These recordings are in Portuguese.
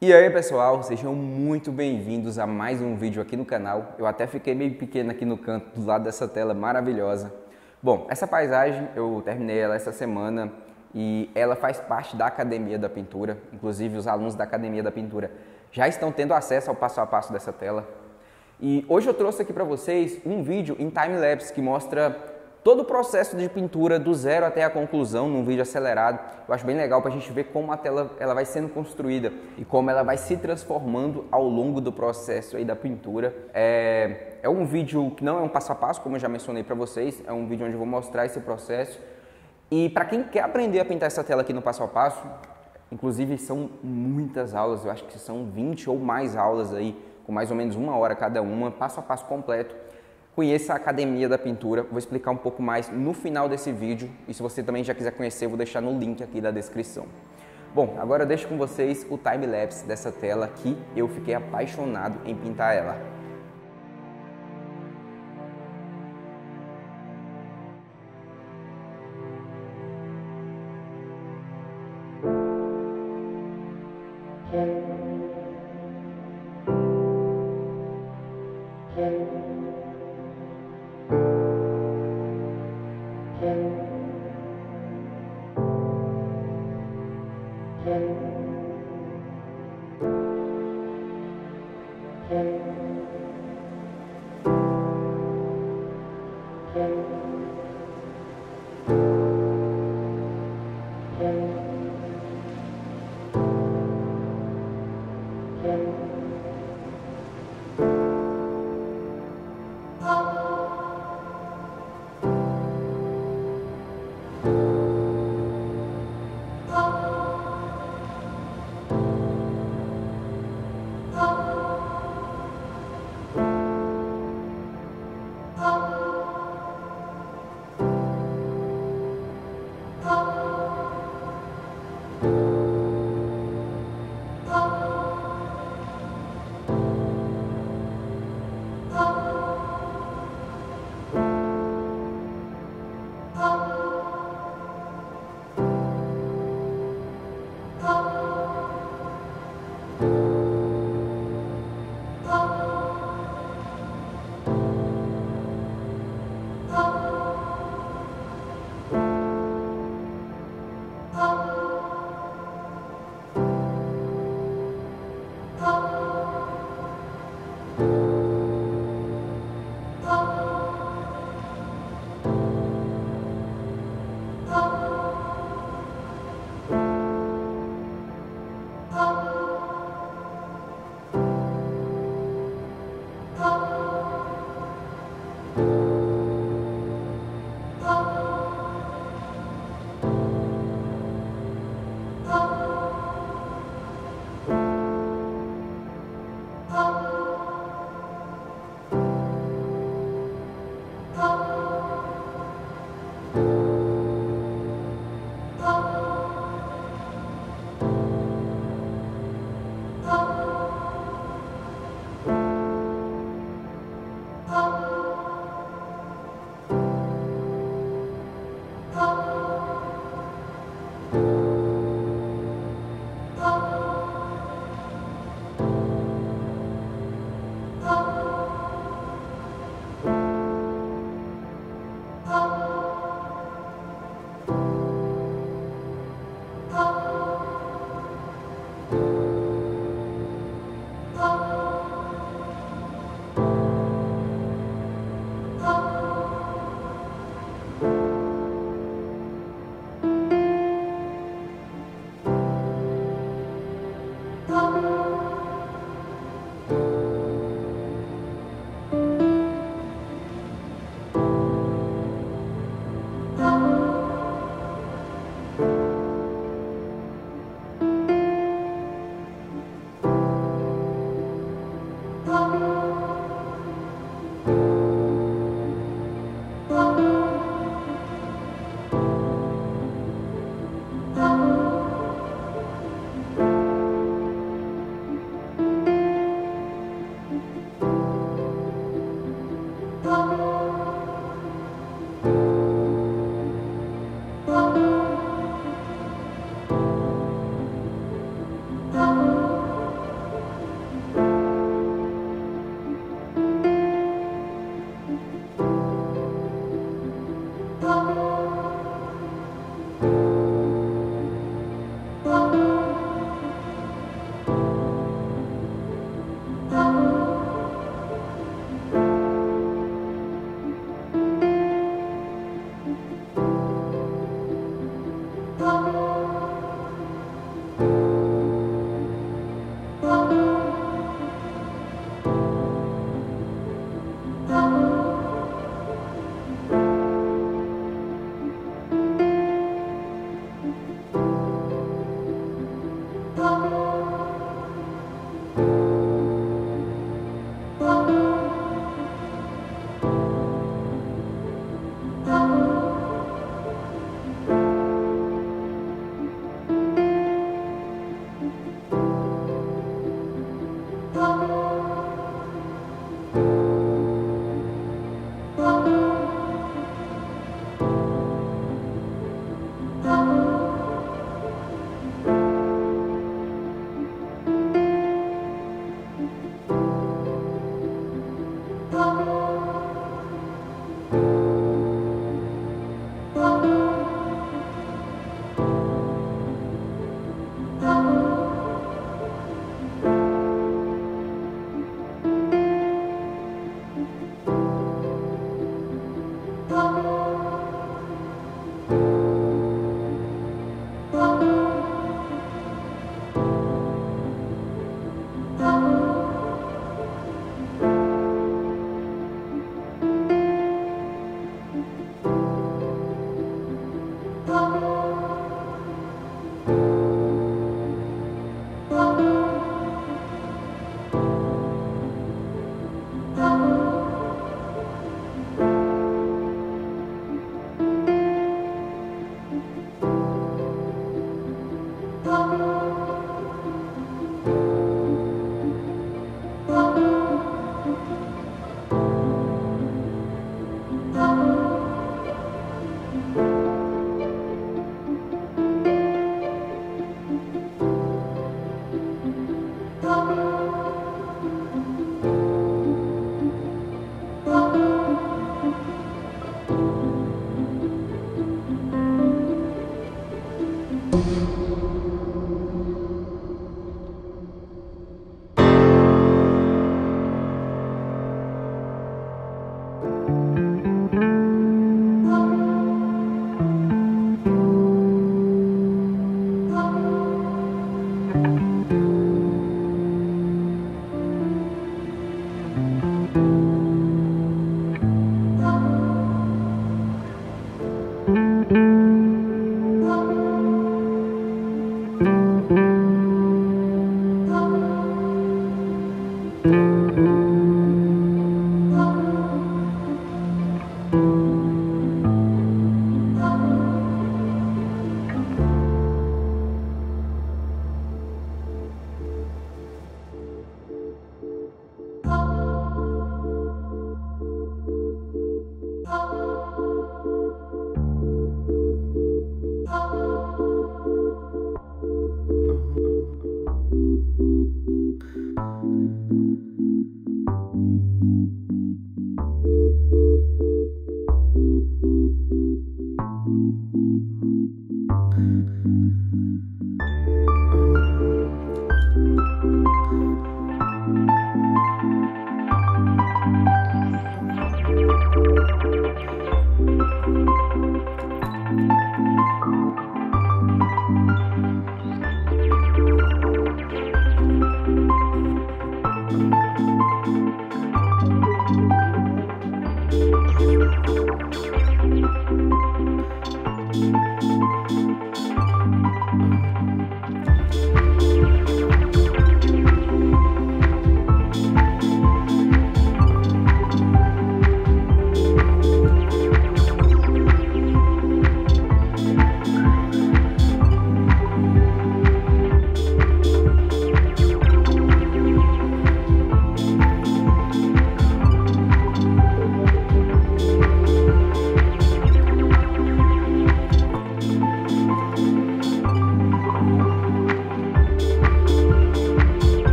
E aí pessoal, sejam muito bem-vindos a mais um vídeo aqui no canal. Eu até fiquei meio pequeno aqui no canto, do lado dessa tela maravilhosa. Bom, essa paisagem eu terminei ela essa semana e ela faz parte da Academia da Pintura. Inclusive os alunos da Academia da Pintura já estão tendo acesso ao passo a passo dessa tela. E hoje eu trouxe aqui para vocês um vídeo em time-lapse que mostra todo o processo de pintura do zero até a conclusão, num vídeo acelerado. Eu acho bem legal para a gente ver como a tela vai sendo construída e como ela vai se transformando ao longo do processo aí da pintura. É um vídeo que não é um passo a passo, como eu já mencionei para vocês, é um vídeo onde eu vou mostrar esse processo. E para quem quer aprender a pintar essa tela aqui no passo a passo, inclusive são muitas aulas, eu acho que são 20 ou mais aulas aí, com mais ou menos uma hora cada uma, passo a passo completo. Conheça a Academia da Pintura, vou explicar um pouco mais no final desse vídeo e se você também já quiser conhecer, eu vou deixar no link aqui da descrição. Bom, agora eu deixo com vocês o time-lapse dessa tela que eu fiquei apaixonado em pintar ela.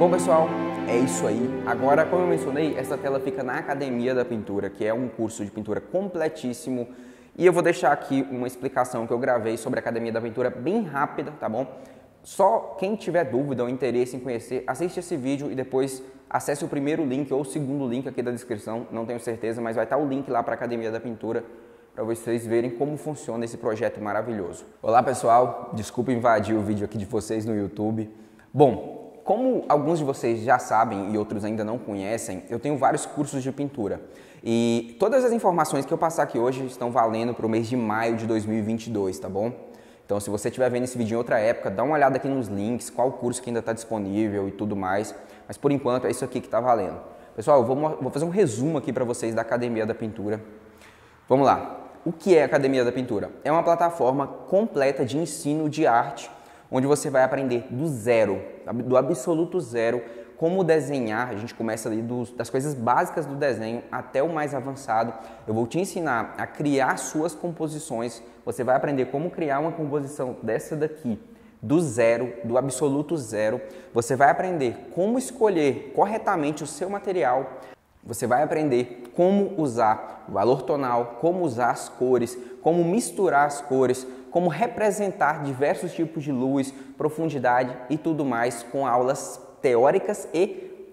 Bom, pessoal, é isso aí. Agora, como eu mencionei, essa tela fica na Academia da Pintura, que é um curso de pintura completíssimo. E eu vou deixar aqui uma explicação que eu gravei sobre a Academia da Pintura bem rápida, tá bom? Só quem tiver dúvida ou interesse em conhecer, assiste esse vídeo e depois acesse o primeiro link ou o segundo link aqui da descrição, não tenho certeza, mas vai estar o link lá para a Academia da Pintura, para vocês verem como funciona esse projeto maravilhoso. Olá, pessoal, desculpa invadir o vídeo aqui de vocês no YouTube. Bom, como alguns de vocês já sabem e outros ainda não conhecem, eu tenho vários cursos de pintura. E todas as informações que eu passar aqui hoje estão valendo para o mês de maio de 2022, tá bom? Então, se você estiver vendo esse vídeo em outra época, dá uma olhada aqui nos links, qual curso que ainda está disponível e tudo mais, Mas por enquanto é isso aqui que está valendo. Pessoal, eu vou fazer um resumo aqui para vocês da Academia da Pintura. Vamos lá. O que é a Academia da Pintura? É uma plataforma completa de ensino de arte, onde você vai aprender do zero, do absoluto zero, como desenhar. A gente começa ali das coisas básicas do desenho até o mais avançado. Eu vou te ensinar a criar suas composições. Você vai aprender como criar uma composição dessa daqui, do zero, do absoluto zero. Você vai aprender como escolher corretamente o seu material. Você vai aprender como usar o valor tonal, como usar as cores, como misturar as cores, como representar diversos tipos de luz, profundidade e tudo mais, com aulas teóricas e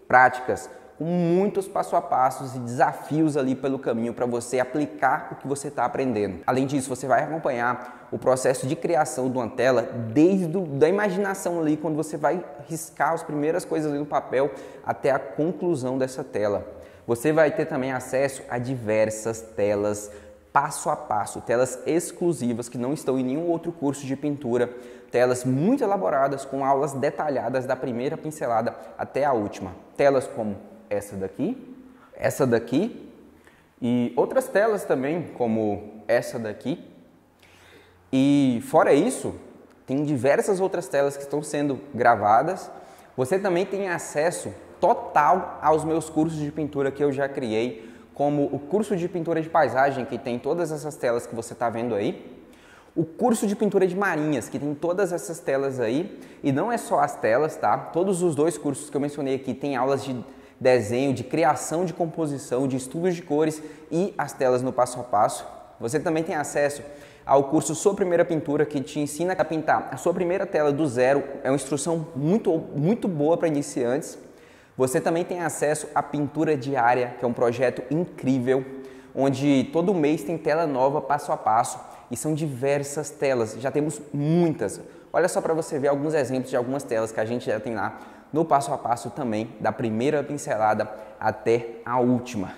práticas, com muitos passo a passos e desafios ali pelo caminho para você aplicar o que você está aprendendo. Além disso, você vai acompanhar o processo de criação de uma tela desde a imaginação ali, quando você vai riscar as primeiras coisas ali no papel até a conclusão dessa tela. Você vai ter também acesso a diversas telas passo a passo, telas exclusivas que não estão em nenhum outro curso de pintura, telas muito elaboradas com aulas detalhadas da primeira pincelada até a última. Telas como essa daqui e outras telas também como essa daqui. E fora isso, tem diversas outras telas que estão sendo gravadas. Você também tem acesso total aos meus cursos de pintura que eu já criei, como o curso de pintura de paisagem, que tem todas essas telas que você está vendo aí, o curso de pintura de marinhas, que tem todas essas telas aí, e não é só as telas, tá? Todos os dois cursos que eu mencionei aqui têm aulas de desenho, de criação de composição, de estudos de cores e as telas no passo a passo. Você também tem acesso ao curso Sua Primeira Pintura, que te ensina a pintar a sua primeira tela do zero. É uma instrução muito boa para iniciantes. Você também tem acesso à Pintura Diária, que é um projeto incrível, onde todo mês tem tela nova passo a passo, e são diversas telas, já temos muitas. Olha só para você ver alguns exemplos de algumas telas que a gente já tem lá no passo a passo também, da primeira pincelada até a última.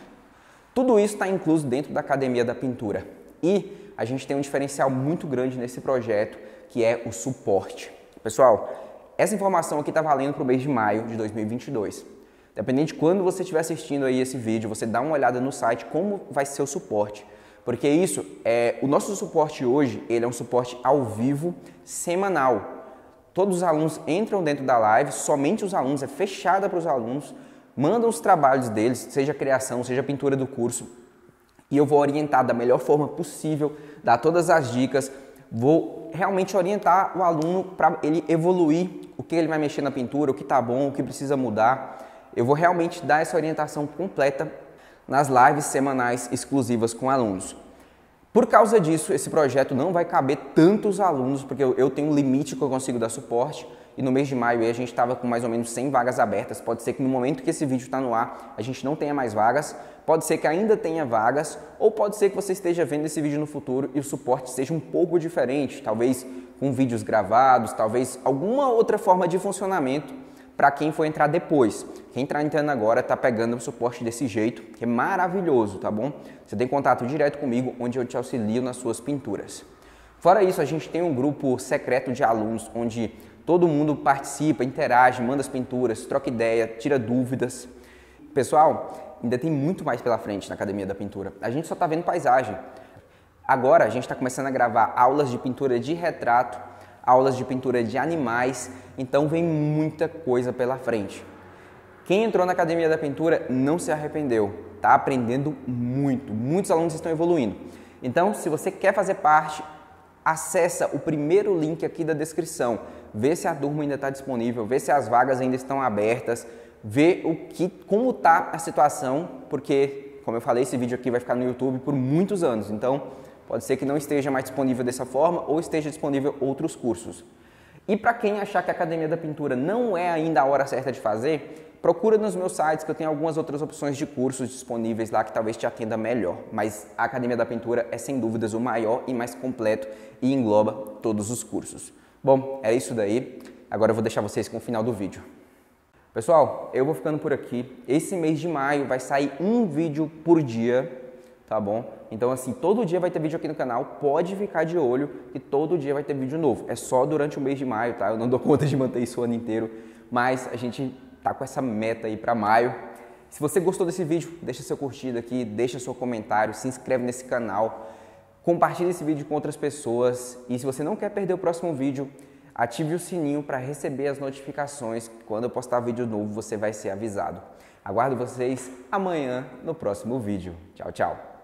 Tudo isso está incluso dentro da Academia da Pintura. E a gente tem um diferencial muito grande nesse projeto, que é o suporte. Pessoal, essa informação aqui está valendo para o mês de maio de 2022. Dependendo de quando você estiver assistindo aí esse vídeo, você dá uma olhada no site como vai ser o suporte. Porque isso, o nosso suporte hoje, ele é um suporte ao vivo, semanal. Todos os alunos entram dentro da live, somente os alunos, é fechada para os alunos, mandam os trabalhos deles, seja criação, seja pintura do curso, e eu vou orientar da melhor forma possível, dar todas as dicas, vou realmente orientar o aluno para ele evoluir, o que ele vai mexer na pintura, o que tá bom, o que precisa mudar. Eu vou realmente dar essa orientação completa nas lives semanais exclusivas com alunos. Por causa disso, esse projeto não vai caber tantos alunos, porque eu tenho um limite que eu consigo dar suporte, e no mês de maio aí, a gente estava com mais ou menos 100 vagas abertas. Pode ser que no momento que esse vídeo está no ar, a gente não tenha mais vagas, pode ser que ainda tenha vagas, ou pode ser que você esteja vendo esse vídeo no futuro e o suporte seja um pouco diferente, talvez com vídeos gravados, talvez alguma outra forma de funcionamento para quem for entrar depois. Quem está entrando agora está pegando o suporte desse jeito, que é maravilhoso, tá bom? Você tem contato direto comigo, onde eu te auxilio nas suas pinturas. Fora isso, a gente tem um grupo secreto de alunos, onde todo mundo participa, interage, manda as pinturas, troca ideia, tira dúvidas. Pessoal, ainda tem muito mais pela frente na Academia da Pintura. A gente só está vendo paisagem. Agora a gente está começando a gravar aulas de pintura de retrato, aulas de pintura de animais, então vem muita coisa pela frente. Quem entrou na Academia da Pintura não se arrependeu, está aprendendo muito, muitos alunos estão evoluindo. Então, se você quer fazer parte, acessa o primeiro link aqui da descrição, vê se a turma ainda está disponível, vê se as vagas ainda estão abertas, vê como está a situação, porque, como eu falei, esse vídeo aqui vai ficar no YouTube por muitos anos, então pode ser que não esteja mais disponível dessa forma ou esteja disponível outros cursos. E para quem achar que a Academia da Pintura não é ainda a hora certa de fazer, procura nos meus sites, que eu tenho algumas outras opções de cursos disponíveis lá que talvez te atenda melhor. Mas a Academia da Pintura é sem dúvidas o maior e mais completo e engloba todos os cursos. Bom, é isso daí. Agora eu vou deixar vocês com o final do vídeo. Pessoal, eu vou ficando por aqui. Esse mês de maio vai sair um vídeo por dia, tá bom? Então assim, todo dia vai ter vídeo aqui no canal, pode ficar de olho que todo dia vai ter vídeo novo. É só durante o mês de maio, tá? Eu não dou conta de manter isso o ano inteiro, mas a gente tá com essa meta aí para maio. Se você gostou desse vídeo, deixa seu curtida aqui, deixa seu comentário, se inscreve nesse canal, compartilha esse vídeo com outras pessoas e se você não quer perder o próximo vídeo, ative o sininho para receber as notificações. Quando eu postar vídeo novo, você vai ser avisado. Aguardo vocês amanhã no próximo vídeo. Tchau, tchau!